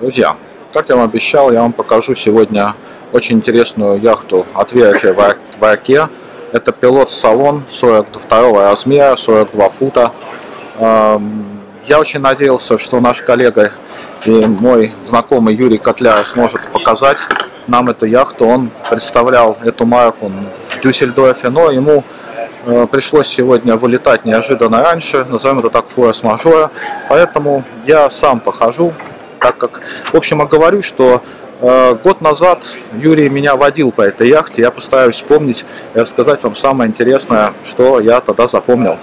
Друзья, как я вам обещал, я вам покажу сегодня очень интересную яхту от Wauquiez. Это Pilot Saloon 42 размера, 42 фута. Я очень надеялся, что наш коллега и мой знакомый Юрий Котляр сможет показать нам эту яхту. Он представлял эту марку в Дюссельдорфе, но ему пришлось сегодня вылетать неожиданно раньше, назовем это так, форс-мажора. Поэтому я сам похожу, так как, в общем, я говорю, что год назад Юрий меня водил по этой яхте. Я постараюсь вспомнить и рассказать вам самое интересное, что я тогда запомнил.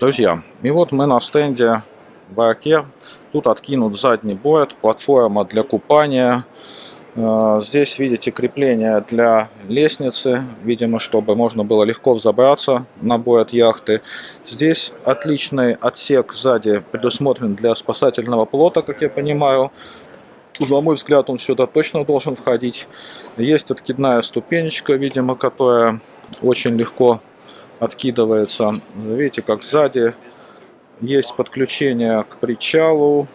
Друзья, и вот мы на стенде Wauquiez. Тут откинут задний борт, платформа для купания. Здесь видите крепление для лестницы, видимо, чтобы можно было легко взобраться на борт яхты. Здесь отличный отсек сзади предусмотрен для спасательного плота, как я понимаю. На мой взгляд, он сюда точно должен входить. Есть откидная ступенечка, видимо, которая очень легко откидывается. Видите, как сзади есть подключение к причалу,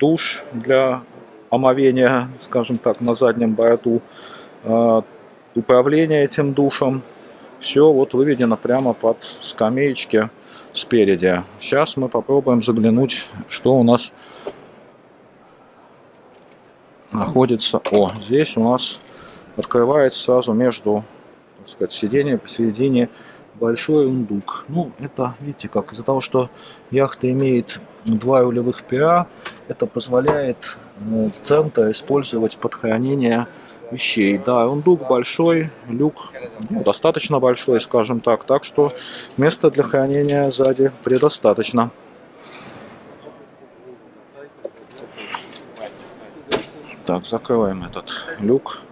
душ для омовения, скажем так, на заднем борту, управление этим душем. Все вот выведено прямо под скамеечки спереди. Сейчас мы попробуем заглянуть, что у нас находится. О, здесь у нас открывается сразу между, так сказать, сиденья, посередине большой ундук. Ну, это, видите, как из-за того, что яхта имеет два рулевых пера, это позволяет центр использовать под хранение вещей. Да, ундук большой, люк, ну, достаточно большой, скажем так, так что места для хранения сзади предостаточно. Так, закрываем этот люк.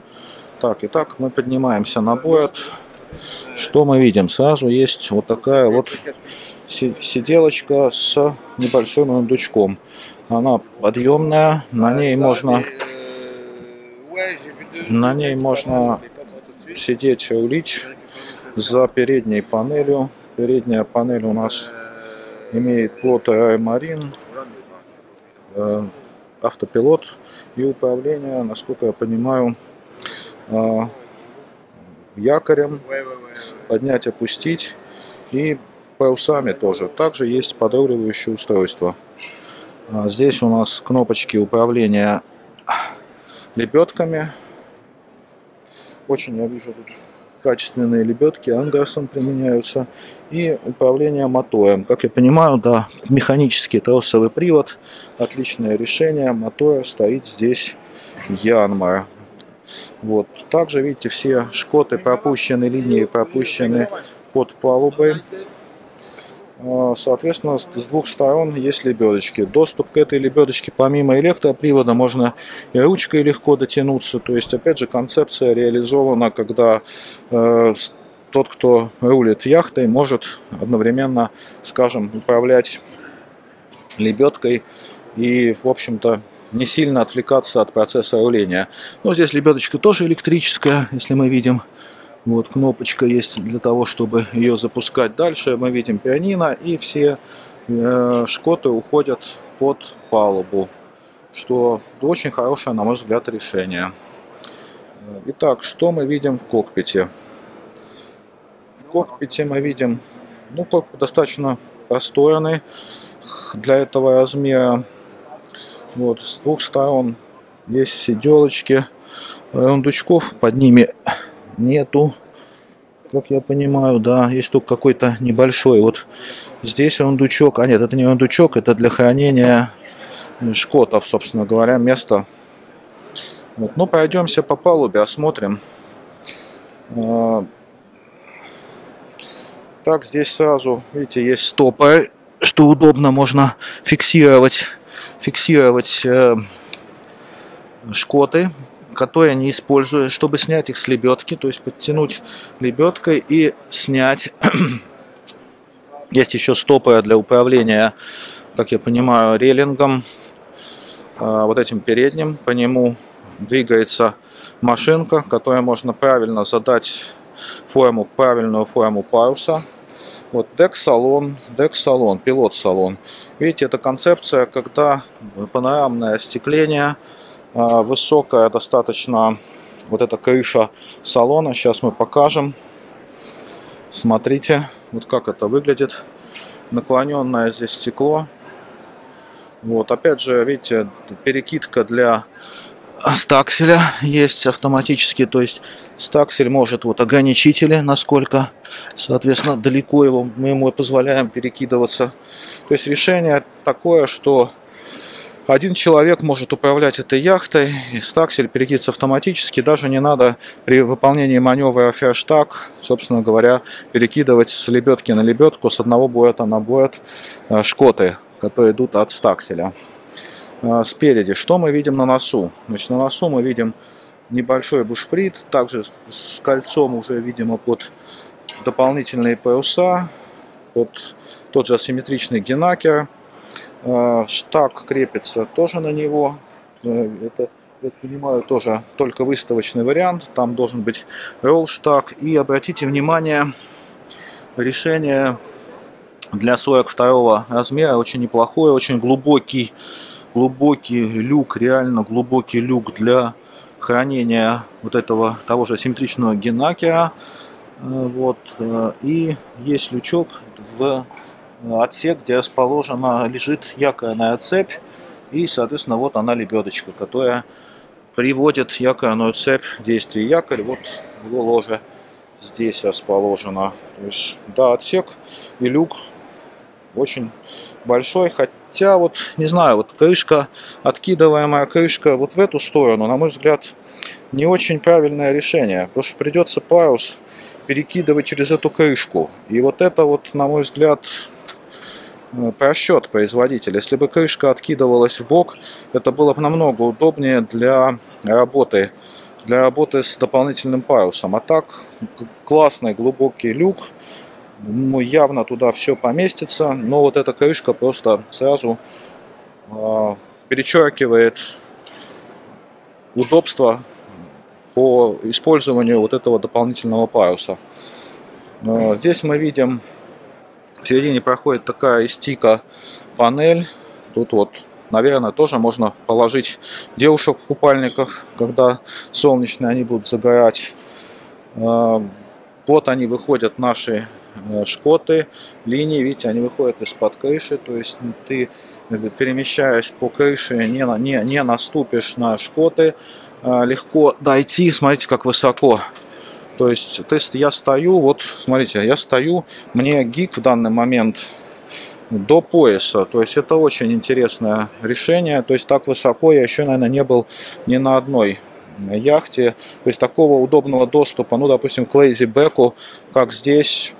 Так, итак, мы поднимаемся на борт. Что мы видим? Сразу есть вот такая вот сиделочка с небольшим ундучком. Она подъемная, на ней можно сидеть и рулить за передней панелью. Передняя панель у нас имеет плот Imarinе, автопилот и управление, насколько я понимаю, якорем, поднять, опустить, и парусами тоже. Также есть подруливающее устройство. Здесь у нас кнопочки управления лебедками. Очень, я вижу, тут качественные лебедки Андерсон применяются. И управление мотором. Как я понимаю, да, механический тросовый привод. Отличное решение. Мотор стоит здесь Янмар. Вот. Также, видите, все шкоты пропущены, линии пропущены под палубой. Соответственно, с двух сторон есть лебедочки. Доступ к этой лебедочке помимо электропривода можно и ручкой легко дотянуться. То есть, опять же, концепция реализована, когда тот, кто рулит яхтой, может одновременно, скажем, управлять лебедкой и, в общем-то, не сильно отвлекаться от процесса руления. Но здесь лебедочка тоже электрическая, если мы видим. Вот кнопочка есть для того, чтобы ее запускать. Дальше мы видим пианино, и все шкоты уходят под палубу, что очень хорошее, на мой взгляд, решение. Итак, что мы видим в кокпите? В кокпите мы видим, ну, кокпит достаточно просторный для этого размера. Вот, с двух сторон есть сиделочки, рундучков под ними нету, как я понимаю, да, есть только какой-то небольшой. Вот здесь рундучок, а нет, это не рундучок, это для хранения шкотов, собственно говоря, место. Вот, ну, пройдемся по палубе, осмотрим. Так, здесь сразу, видите, есть стопоры, что удобно, можно фиксировать шкоты, которые не используют, чтобы снять их с лебедки, то есть подтянуть лебедкой и снять Есть еще стопы для управления, как я понимаю, рейлингом, вот этим передним. По нему двигается машинка, которой можно правильно задать форму, правильную форму паруса. Вот дек-салон, пилот-салон. Видите, это концепция, когда панорамное остекление, высокая достаточно вот эта крыша салона. Сейчас мы покажем. Смотрите, вот как это выглядит. Наклоненное здесь стекло. Вот, опять же, видите, перекидка для стакселя есть автоматически, то есть стаксель может, вот ограничители, насколько, соответственно, далеко его, мы ему позволяем перекидываться. То есть решение такое, что один человек может управлять этой яхтой, и стаксель перекидывается автоматически, даже не надо при выполнении маневра ферштаг, собственно говоря, перекидывать с лебедки на лебедку, с одного борта на борт шкоты, которые идут от стакселя. Спереди, что мы видим на носу? Значит, на носу мы видим небольшой бушприт, также с кольцом уже, видимо, под дополнительные паруса, под тот же асимметричный генакер. Штаг крепится тоже на него. Это, я понимаю, тоже только выставочный вариант. Там должен быть ролл-штаг. И обратите внимание, решение для 42 размера очень неплохое, очень глубокий люк, реально глубокий люк для хранения вот этого того же асимметричного генакера. Вот. И есть лючок в отсек, где расположена, лежит якорная цепь, и, соответственно, вот она лебедочка, которая приводит якорную цепь в действие. Якорь, вот его ложе здесь расположена. То есть, да, отсек и люк очень большой, хотя вот, не знаю, вот крышка, откидываемая крышка вот в эту сторону, на мой взгляд, не очень правильное решение, потому что придется парус перекидывать через эту крышку, и вот это вот, на мой взгляд, просчет производителя. Если бы крышка откидывалась в бок, это было бы намного удобнее для работы с дополнительным парусом. А так, классный глубокий люк, ну, явно туда все поместится, но вот эта крышка просто сразу перечеркивает удобство по использованию вот этого дополнительного паруса. Здесь мы видим, в середине проходит такая из тика панель. Тут вот, наверное, тоже можно положить девушек в купальниках, когда солнечные, они будут загорать. Вот они выходят, наши шкоты, линии, видите, они выходят из-под крыши, то есть ты, перемещаясь по крыше, не наступишь на шкоты, легко дойти, смотрите, как высоко. То есть, я стою, вот, смотрите, я стою, мне гик в данный момент до пояса, то есть это очень интересное решение, то есть так высоко я еще, наверное, не был ни на одной яхте, то есть такого удобного доступа, ну, допустим, к лейзибеку, как здесь,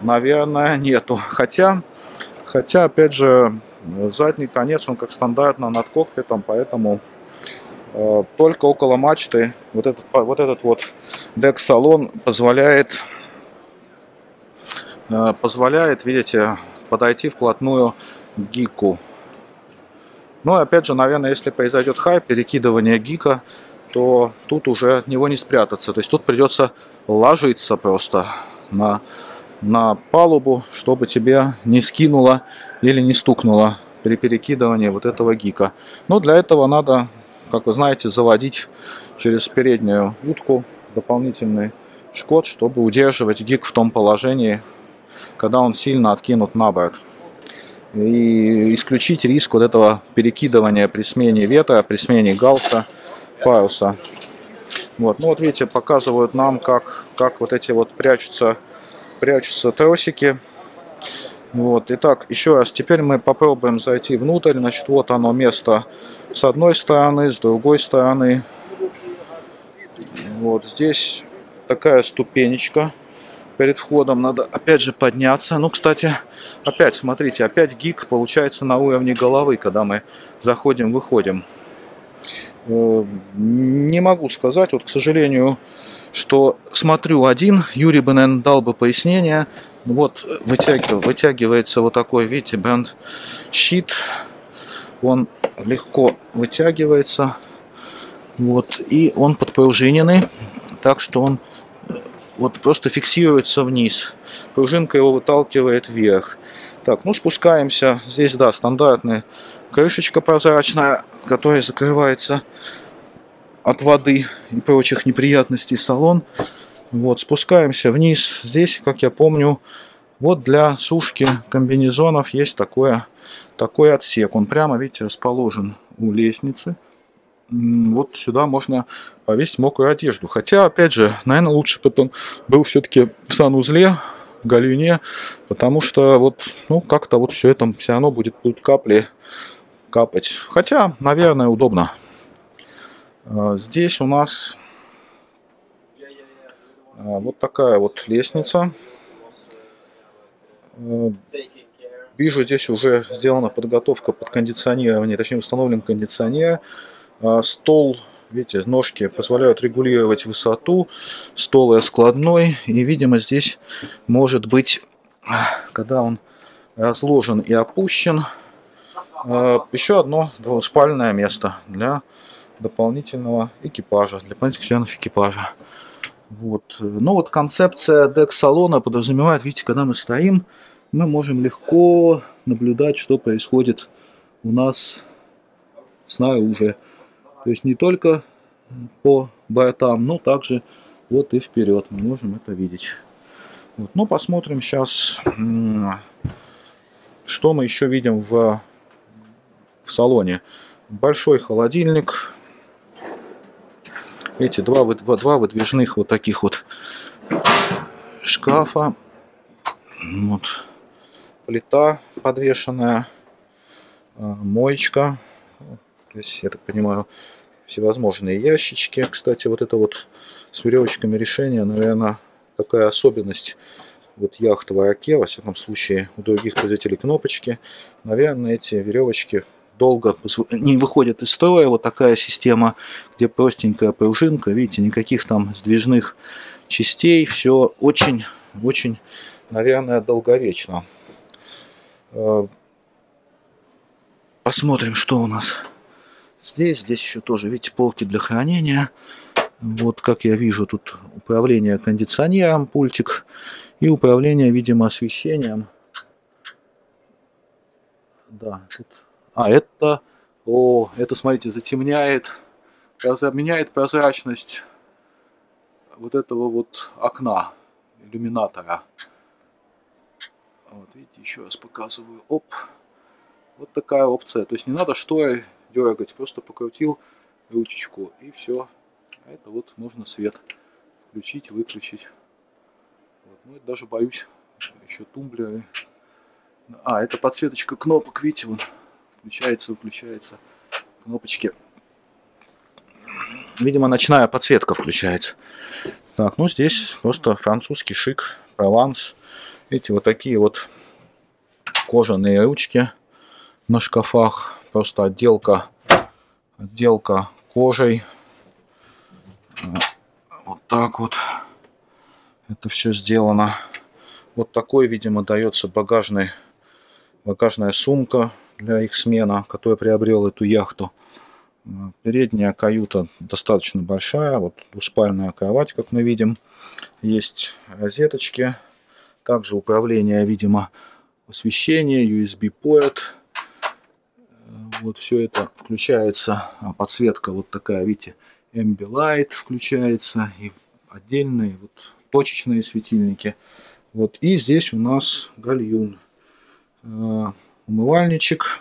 наверное, нету. Хотя, опять же, задний конец, он как стандартно над кокпитом, поэтому только около мачты вот этот дек-салон позволяет, видите, подойти вплотную к гику. Но, опять же, наверное, если произойдет хайп, перекидывание гика, то тут уже от него не спрятаться. То есть тут придется ложиться просто на палубу, чтобы тебя не скинуло или не стукнуло при перекидывании вот этого гика. Но для этого надо, как вы знаете, заводить через переднюю утку дополнительный шкот, чтобы удерживать гик в том положении, когда он сильно откинут на борт. И исключить риск вот этого перекидывания при смене ветра, при смене галса паруса. Вот. Ну вот видите, показывают нам, как вот эти вот прячутся тросики. Вот. Итак, еще раз, теперь мы попробуем зайти внутрь. Значит, вот оно место с одной стороны, с другой стороны. Вот здесь такая ступенечка. Перед входом надо опять же подняться. Ну, кстати, опять, смотрите, опять гик получается на уровне головы, когда мы заходим-выходим. Не могу сказать, вот, к сожалению, что смотрю один. Юрий бы, наверное, дал бы пояснение. Вот вытягивается вот такой, видите, бренд-щит. Он легко вытягивается. Вот, и он подпружиненный, так что он вот просто фиксируется вниз. Пружинка его выталкивает вверх. Так, ну спускаемся. Здесь, да, стандартная крышечка прозрачная, которая закрывается от воды и прочих неприятностей салон. Вот, спускаемся вниз. Здесь, как я помню, вот для сушки комбинезонов есть такой отсек. Он прямо, видите, расположен у лестницы. Вот сюда можно повесить мокрую одежду. Хотя, опять же, наверное, лучше потом был все-таки в санузле, в гальюне, потому что вот, ну, как-то вот все это все равно будут капли капать. Хотя, наверное, удобно. Здесь у нас вот такая вот лестница. Вижу, здесь уже сделана подготовка под кондиционирование, точнее установлен кондиционер. Стол, видите, ножки позволяют регулировать высоту. Стол раскладной. И, видимо, здесь может быть, когда он разложен и опущен, еще одно двуспальное место для дополнительного экипажа, для дополнительных членов экипажа. Вот. Но вот концепция дек-салона подразумевает, видите, когда мы стоим, мы можем легко наблюдать, что происходит у нас снаружи. То есть не только по бортам, но также вот и вперед мы можем это видеть. Вот. Но посмотрим сейчас, что мы еще видим в салоне. Большой холодильник. Эти два выдвижных вот таких вот шкафа. Вот. Плита подвешенная, моечка. Здесь, я так понимаю, всевозможные ящички. Кстати, вот это вот с веревочками решение, наверное, такая особенность вот яхт Wauquiez, во всяком случае, у других производителей кнопочки. Наверное, эти веревочки долго не выходят из строя. Вот такая система, где простенькая пружинка, видите, никаких там сдвижных частей. Все очень-очень, наверное, долговечно. Посмотрим, что у нас здесь. Здесь еще тоже, видите, полки для хранения. Вот, как я вижу, тут управление кондиционером, пультик, и управление, видимо, освещением. Да, тут... А, это... О, это, смотрите, затемняет, меняет прозрачность вот этого вот окна, иллюминатора. Вот, видите, еще раз показываю. Оп. Вот такая опция. То есть не надо шторы дергать, просто покрутил ручечку и все. А это вот можно свет включить, выключить. Вот. Ну, это даже боюсь. Еще тумблеры. А, это подсветочка кнопок, видите, вон. Включается, выключается кнопочки. Видимо, ночная подсветка включается. Так, ну здесь просто французский шик, прованс. Видите, вот такие вот кожаные ручки на шкафах. Просто отделка кожей. Вот так вот это все сделано. Вот такой, видимо, дается багажная сумка для их смена, который приобрел эту яхту. Передняя каюта достаточно большая. Вот двуспальная кровать, как мы видим. Есть розеточки. Также управление, видимо, освещение, USB-порт. Вот все это включается, подсветка вот такая, видите, Ambilight включается, и отдельные вот точечные светильники. Вот, и здесь у нас гальюн, умывальничек,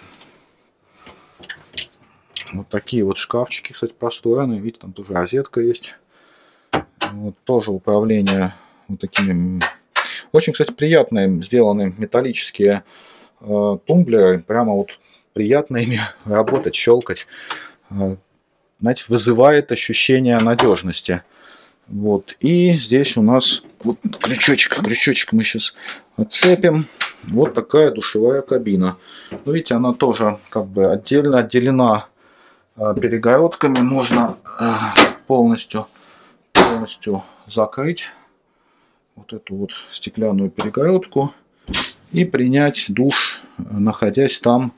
вот такие вот шкафчики, кстати, просторные, видите, там тоже розетка есть. Вот, тоже управление вот такими, очень, кстати, приятные сделаны металлические тумблеры, прямо вот приятно ими работать, щелкать. Знаете, вызывает ощущение надежности. Вот. И здесь у нас вот крючочек мы сейчас отцепим. Вот такая душевая кабина. Ну, видите, она тоже как бы отдельно отделена перегородками можно полностью закрыть вот эту вот стеклянную перегородку и принять душ, находясь там.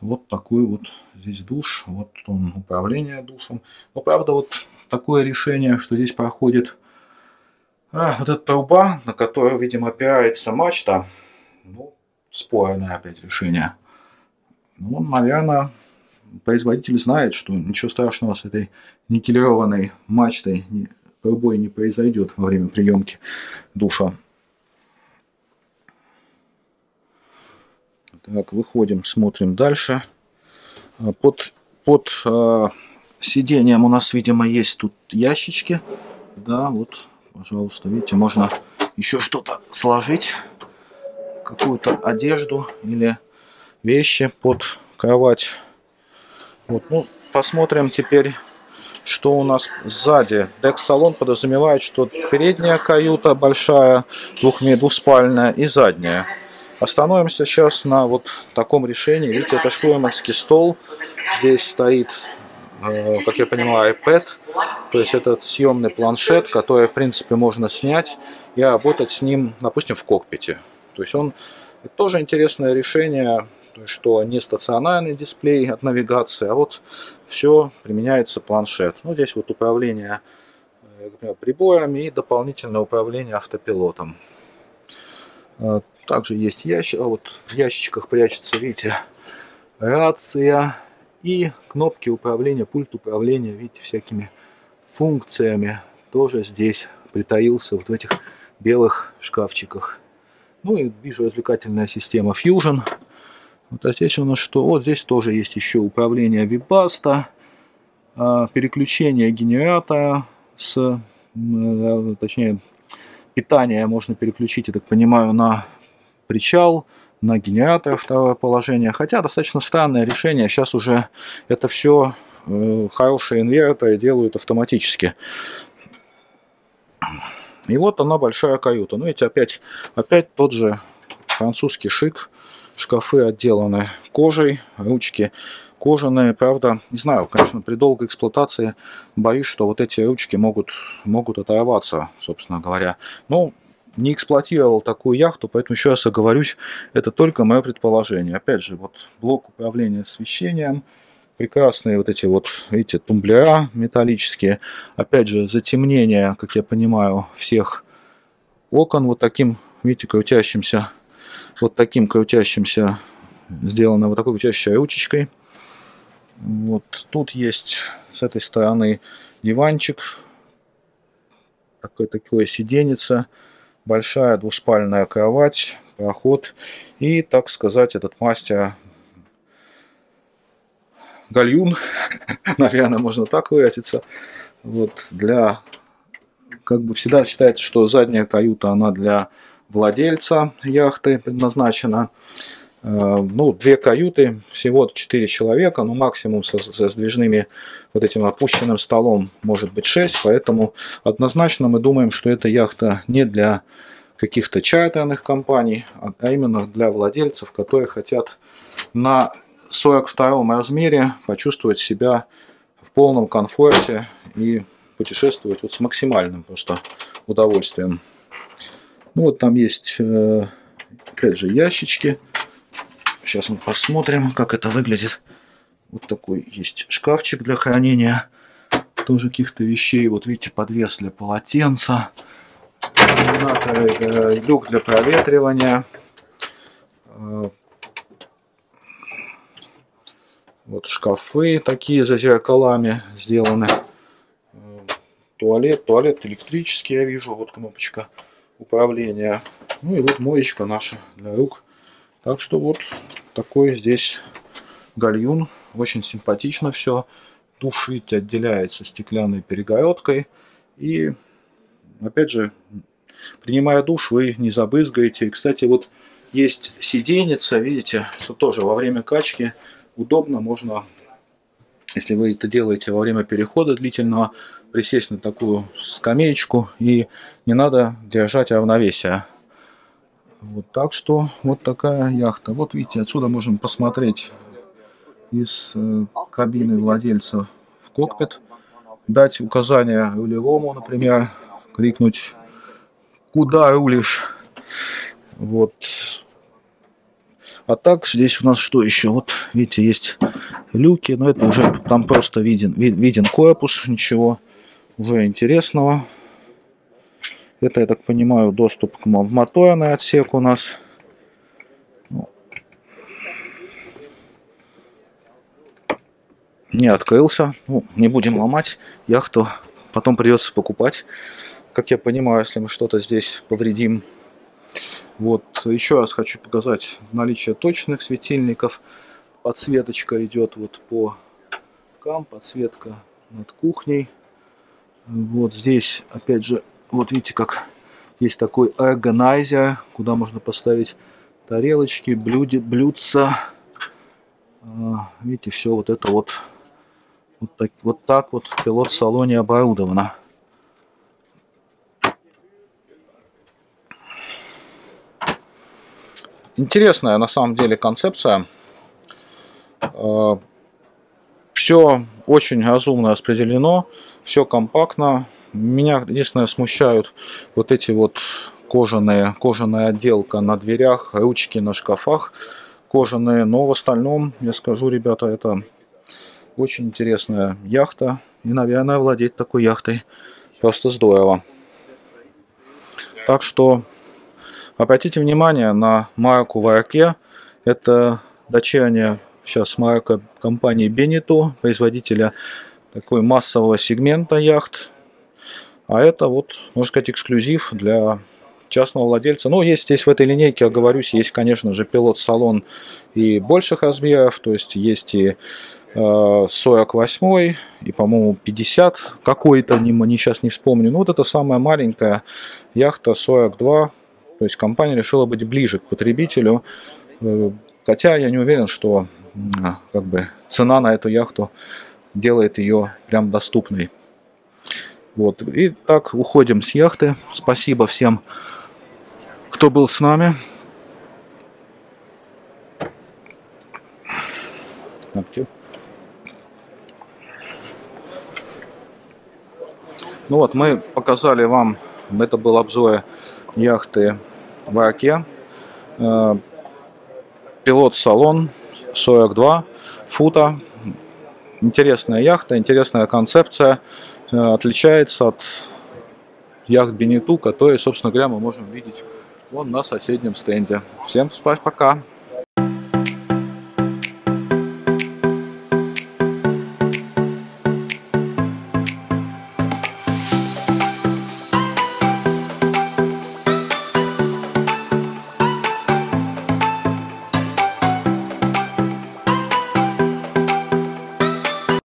Вот такой вот здесь душ, вот он, управление душем. Но правда вот такое решение, что здесь проходит вот эта труба, на которую, видимо, опирается мачта. Ну, спорное опять решение. Ну, наверное, производитель знает, что ничего страшного с этой никелированной мачтой, трубой не произойдет во время приемки душа. Так, выходим, смотрим дальше. Под сиденьем у нас, видимо, есть тут ящички. Да, вот, пожалуйста, видите, можно еще что-то сложить. Какую-то одежду или вещи под кровать. Вот, ну, посмотрим теперь, что у нас сзади. Дек-салон подразумевает, что передняя каюта большая, двухспальная, и задняя. Остановимся сейчас на вот таком решении. Видите, это штурманский стол. Здесь стоит, как я понимаю, iPad. То есть этот съемный планшет, который, в принципе, можно снять и работать с ним, допустим, в кокпите. То есть он тоже интересное решение, что не стационарный дисплей от навигации, а вот все применяется планшет. Ну, здесь вот управление, например, приборами и дополнительное управление автопилотом. Также есть ящик, вот в ящичках прячется, видите, рация и кнопки управления, пульт управления, видите, всякими функциями. Тоже здесь притаился вот в этих белых шкафчиках. Ну и вижу-развлекательная система Fusion. Вот, а здесь у нас что? Вот здесь тоже есть еще управление Webasto, переключение генератора, точнее, питание можно переключить, я так понимаю, на причал, на генератор второе положение. Хотя достаточно странное решение, сейчас уже это все хорошие инверторы делают автоматически. И вот она, большая каюта. Ну, видите, опять тот же французский шик. Шкафы отделаны кожей, ручки кожаные. Правда, не знаю, конечно, при долгой эксплуатации боюсь, что вот эти ручки могут оторваться, собственно говоря. Но не эксплуатировал такую яхту, поэтому еще раз оговорюсь, это только мое предположение. Опять же, вот блок управления освещением. Прекрасные вот эти вот, видите, тумблера металлические. Опять же, затемнение, как я понимаю, всех окон вот таким, видите, крутящимся. Вот таким крутящимся, сделано вот такой крутящей ручечкой. Вот тут есть с этой стороны диванчик. Такое сиденьице. Большая двуспальная кровать, проход. И, так сказать, этот мастер... гальюн, наверное, можно так выразиться. Вот для, как бы всегда считается, что задняя каюта, она для владельца яхты предназначена. Ну, две каюты, всего 4 человека, но максимум со сдвижными вот этим опущенным столом может быть 6, поэтому однозначно мы думаем, что эта яхта не для каких-то чартерных компаний, а именно для владельцев, которые хотят на 42-м размере почувствовать себя в полном комфорте и путешествовать вот с максимальным просто удовольствием. Ну вот там есть, опять же, ящички. Сейчас мы посмотрим, как это выглядит. Вот такой есть шкафчик для хранения тоже каких-то вещей. Вот видите, подвес для полотенца, люк для проветривания. Вот шкафы такие за зеркалами сделаны. Туалет электрический, я вижу. Вот кнопочка управления. Ну и вот моечка наша для рук. Так что вот такой здесь гальюн. Очень симпатично все. Душ отделяется стеклянной перегородкой. И опять же, принимая душ, вы не забрызгаете. И, кстати, вот есть сиденьица, видите, что тоже во время качки удобно, можно, если вы это делаете во время перехода длительного, присесть на такую скамеечку и не надо держать равновесие. Вот, так что вот такая яхта. Вот видите, отсюда можем посмотреть из кабины владельца в кокпит, дать указания рулевому, например, крикнуть «Куда рулишь?». Вот. А так здесь у нас что еще? Вот видите, есть люки, но это уже там просто виден корпус, ничего уже интересного. Это, я так понимаю, доступ в моторный отсек у нас. Не открылся. Ну, не будем ломать яхту. Потом придется покупать. Как я понимаю, если мы что-то здесь повредим. Вот. Еще раз хочу показать наличие точных светильников. Подсветочка идет вот по кам. Подсветка над кухней. Вот здесь, опять же, вот видите, как есть такой органайзер, куда можно поставить тарелочки, блюдца. Видите, все вот это вот. Вот так вот в пилот-салоне оборудовано. Интересная на самом деле концепция. Все очень разумно распределено, все компактно. Меня единственное смущают вот эти вот кожаная отделка на дверях, ручки на шкафах кожаные. Но в остальном, я скажу, ребята, это очень интересная яхта. И, наверное, владеть такой яхтой просто здорово. Так что обратите внимание на марку Wauquiez. Это дочерняя сейчас марка компании Benito, производителя такой массового сегмента яхт. А это вот, можно сказать, эксклюзив для частного владельца. Ну, есть здесь в этой линейке, оговорюсь, есть, конечно же, пилот-салон и больших размеров. То есть есть и 48 и, по-моему, 50 какой-то, сейчас не вспомню. Ну, вот это самая маленькая яхта 42. То есть компания решила быть ближе к потребителю. Хотя я не уверен, что как бы цена на эту яхту делает ее прям доступной. Вот. И так уходим с яхты. Спасибо всем, кто был с нами. Ну вот, мы показали вам, это был обзор яхты Wauquiez. Пилот-салон 42 фута. Интересная яхта, интересная концепция. Отличается от яхт Bénéteau, которые, собственно говоря, мы можем видеть вон на соседнем стенде. Всем пока!